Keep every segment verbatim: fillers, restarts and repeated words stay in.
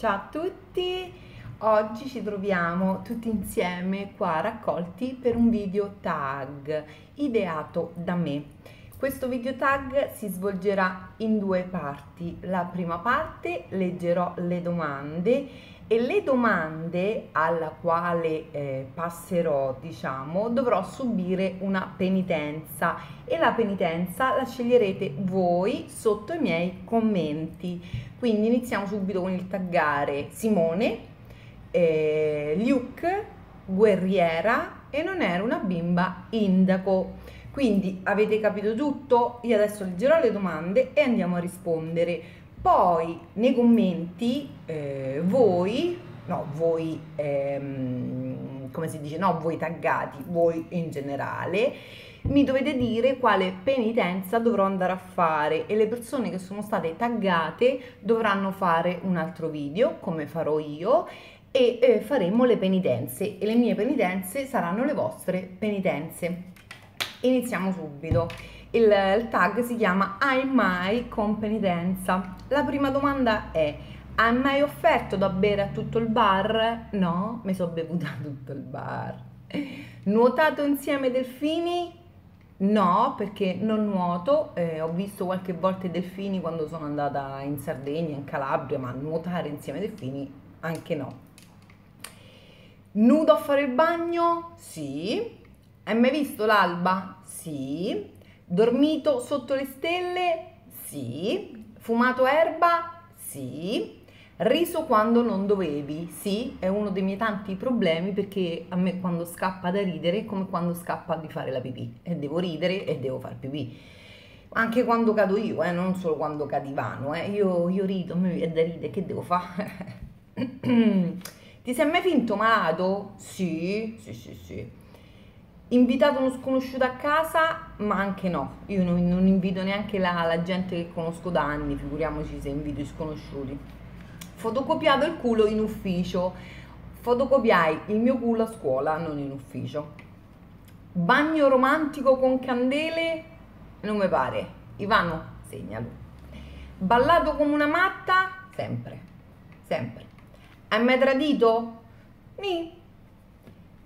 Ciao a tutti, oggi ci troviamo tutti insieme qua raccolti per un video tag ideato da me. Questo video tag si svolgerà in due parti. La prima parte leggerò le domande e le domande alla quale eh, passerò, diciamo, dovrò subire una penitenza e la penitenza la sceglierete voi sotto i miei commenti. Quindi iniziamo subito con il taggare Simone, eh, Luke guerriera e non era una bimba indaco. Quindi avete capito tutto? Io adesso leggerò le domande e andiamo a rispondere. Poi nei commenti eh, voi, no voi, ehm, come si dice, no voi taggati, voi in generale, mi dovete dire quale penitenza dovrò andare a fare e le persone che sono state taggate dovranno fare un altro video come farò io e eh, faremo le penitenze e le mie penitenze saranno le vostre penitenze. Iniziamo subito. Il, il tag si chiama Hai mai con penitenza? La prima domanda è: hai mai offerto da bere a tutto il bar? No, mi sono bevuta tutto il bar. Nuotato insieme ai delfini? No, perché non nuoto, eh, ho visto qualche volta i delfini quando sono andata in Sardegna, in Calabria, ma nuotare insieme ai delfini anche no. Nudo a fare il bagno? Sì. Hai mai visto l'alba? Sì. Dormito sotto le stelle? Sì. Fumato erba? Sì. Riso quando non dovevi? Sì, è uno dei miei tanti problemi perché a me quando scappa da ridere è come quando scappa di fare la pipì e devo ridere e devo fare pipì. Anche quando cado io, eh, non solo quando cadivano, eh. io, io rido, a me è da ridere, che devo fare? Ti sei mai finto malato? Sì, sì, sì, sì. Invitato uno sconosciuto a casa? Ma anche no, io non, non invito neanche la, la gente che conosco da anni, figuriamoci se invito i sconosciuti. Fotocopiato il culo in ufficio, fotocopiai il mio culo a scuola, non in ufficio. Bagno romantico con candele? Non mi pare. Ivano, segnalo. Ballato come una matta? Sempre, sempre. Hai mai tradito? Ni.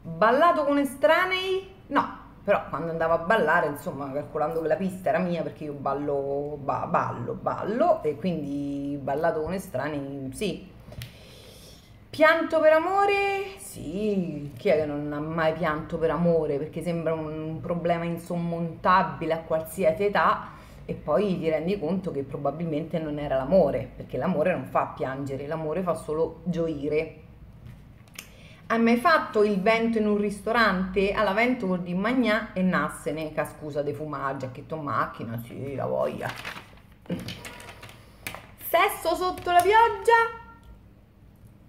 Ballato con estranei? No, però quando andavo a ballare, insomma, calcolando che la pista era mia, perché io ballo, ba, ballo, ballo, e quindi ballato con estranei, sì. Pianto per amore? Sì, chi è che non ha mai pianto per amore? Perché sembra un problema insormontabile a qualsiasi età, e poi ti rendi conto che probabilmente non era l'amore, perché l'amore non fa piangere, l'amore fa solo gioire. Hai mai fatto il vento in un ristorante? Alla vento vuol dire magnà e nassene, che scusa dei fumà, giacchetto macchina, sì, la voglia. Sesso sotto la pioggia?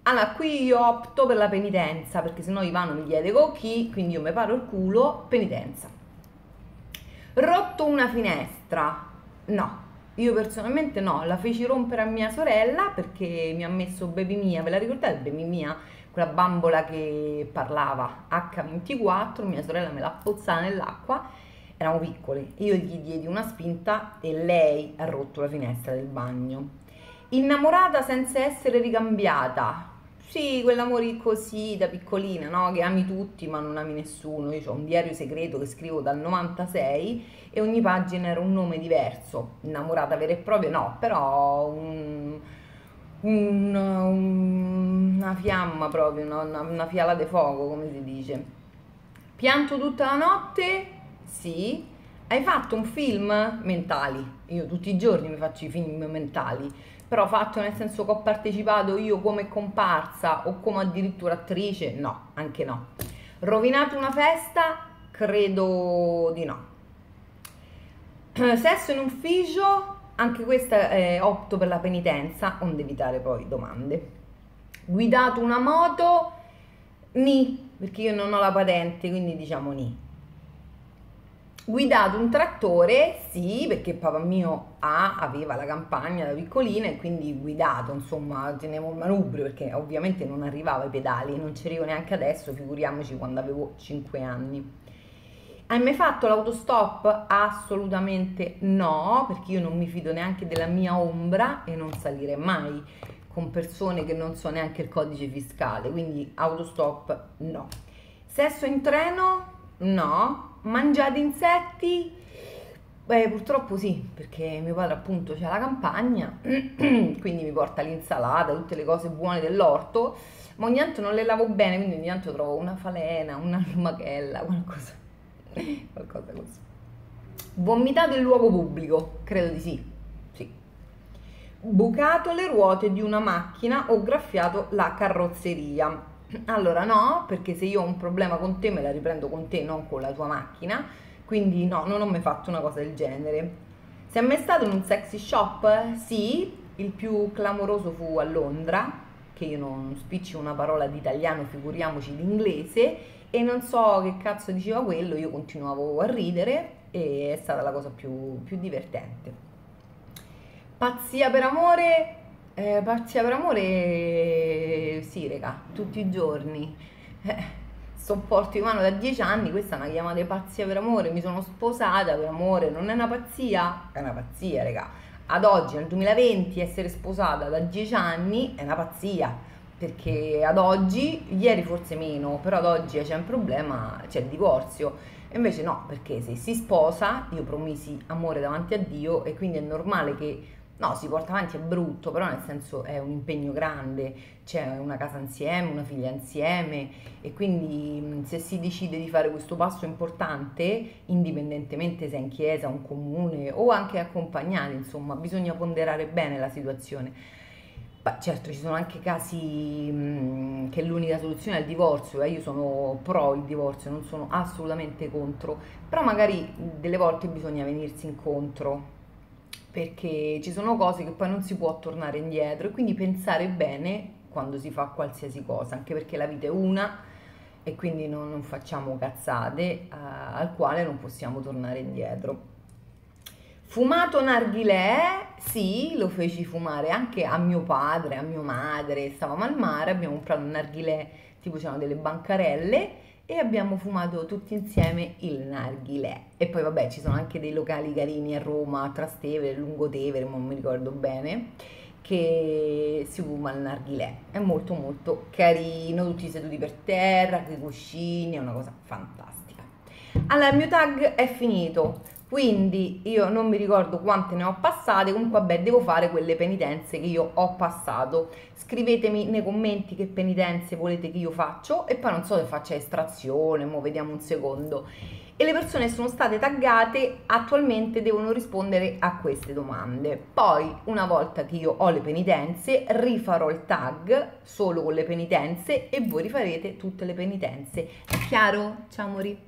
Allora, qui io opto per la penitenza, perché sennò Ivano mi chiede con chi, quindi io mi paro il culo, penitenza. Rotto una finestra? No. Io personalmente no, la feci rompere a mia sorella perché mi ha messo baby mia, ve la ricordate baby mia? Quella bambola che parlava acca ventiquattro, mia sorella me l'ha pozzata nell'acqua, eravamo piccole, io gli diedi una spinta e lei ha rotto la finestra del bagno. Innamorata senza essere ricambiata? Sì, quell'amore così da piccolina, no? Che ami tutti ma non ami nessuno. Io ho un diario segreto che scrivo dal novantasei e ogni pagina era un nome diverso. Innamorata vera e propria no, però un, un, un, una fiamma proprio, una, una fiala di fuoco, come si dice. Pianto tutta la notte? Sì. Hai fatto un film? Mentali. Io tutti i giorni mi faccio i film mentali. Però fatto nel senso che ho partecipato io come comparsa o come addirittura attrice? No, anche no. Rovinato una festa? Credo di no. Sesso in ufficio? Anche questa eh, opto per la penitenza, onde evitare poi domande. Guidato una moto? Ni, perché io non ho la patente, quindi diciamo ni. Guidato un trattore? Sì, perché papà mio ah, aveva la campagna da piccolina e quindi guidato, insomma, tenevo il manubrio perché ovviamente non arrivava ai pedali, non ci arrivo neanche adesso, figuriamoci quando avevo cinque anni. Hai mai fatto l'autostop? Assolutamente no, perché io non mi fido neanche della mia ombra e non salire mai. con persone che non so neanche il codice fiscale, quindi autostop no. Sesso in treno? No. Mangiate insetti? Beh, purtroppo sì, perché mio padre appunto c'ha la campagna, quindi mi porta l'insalata, tutte le cose buone dell'orto, ma ogni tanto non le lavo bene, quindi ogni tanto trovo una falena, una lumachella, qualcosa, qualcosa così. Vomitate in luogo pubblico? Credo di sì. Bucato le ruote di una macchina o graffiato la carrozzeria? Allora no, perché se io ho un problema con te me la riprendo con te, non con la tua macchina, quindi no, non ho mai fatto una cosa del genere. Sei mai stato in un sexy shop? Sì, il più clamoroso fu a Londra, che io non spiccio una parola di italiano, figuriamoci l'inglese, e non so che cazzo diceva quello, io continuavo a ridere e è stata la cosa più, più divertente. Pazzia per amore, eh, pazzia per amore, sì raga, tutti i giorni, eh, sopporto in mano da dieci anni, questa è una chiamata pazzia per amore, mi sono sposata per amore, non è una pazzia? È una pazzia raga, ad oggi nel duemilaventi essere sposata da dieci anni è una pazzia, perché ad oggi, ieri forse meno, però ad oggi c'è un problema, c'è il divorzio. Invece no, perché se si sposa, io promisi amore davanti a Dio e quindi è normale che, no, si porta avanti, è brutto, però nel senso è un impegno grande, c'è una casa insieme, una figlia insieme, e quindi se si decide di fare questo passo importante, indipendentemente se è in chiesa, un comune o anche accompagnati, insomma, bisogna ponderare bene la situazione. Beh, certo, ci sono anche casi mh, che l'unica soluzione è il divorzio, eh? Io sono pro il divorzio, non sono assolutamente contro, però magari delle volte bisogna venirsi incontro, perché ci sono cose che poi non si può tornare indietro, e quindi pensare bene quando si fa qualsiasi cosa, anche perché la vita è una e quindi non, non facciamo cazzate eh, al quale non possiamo tornare indietro. Fumato narghilè? Sì, lo feci fumare anche a mio padre, a mia madre, stavamo al mare, abbiamo comprato un narghilè, tipo c'erano delle bancarelle, e abbiamo fumato tutti insieme il narghilè. E poi vabbè, ci sono anche dei locali carini a Roma, a Trastevere, lungo Tevere, non mi ricordo bene, che si fuma il narghilè, è molto molto carino, tutti seduti per terra, con i cuscini, è una cosa fantastica. Allora, il mio tag è finito, quindi io non mi ricordo quante ne ho passate, comunque vabbè, devo fare quelle penitenze che io ho passato. Scrivetemi nei commenti che penitenze volete che io faccio, e poi non so se faccia estrazione, mo vediamo un secondo. E le persone sono state taggate, attualmente devono rispondere a queste domande. Poi, una volta che io ho le penitenze, rifarò il tag solo con le penitenze e voi rifarete tutte le penitenze. È chiaro? Ciao amori!